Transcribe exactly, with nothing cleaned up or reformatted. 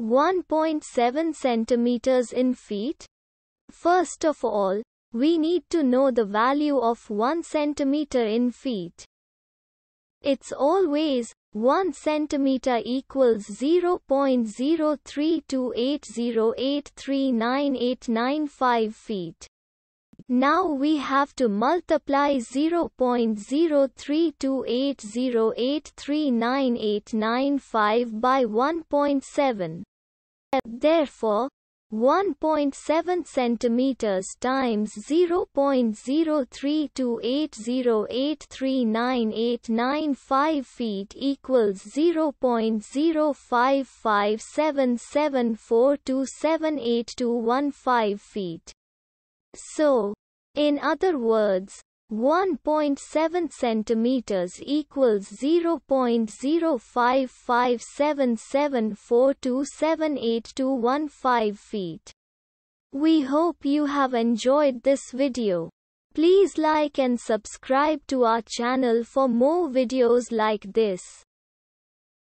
one point seven centimeters in feet? First of all, we need to know the value of one centimeter in feet. It's always one centimeter equals zero point zero three two eight zero eight three nine eight nine five feet. Now we have to multiply zero point zero three two eight zero eight three nine eight nine five by one point seven. Therefore, one point seven centimeters times zero point zero three two eight zero eight three nine eight nine five feet equals zero point zero five five seven seven four two seven eight two one five feet. So, in other words, one point seven centimeters equals zero point zero five five seven seven four two seven eight two one five feet. We hope you have enjoyed this video. Please like and subscribe to our channel for more videos like this.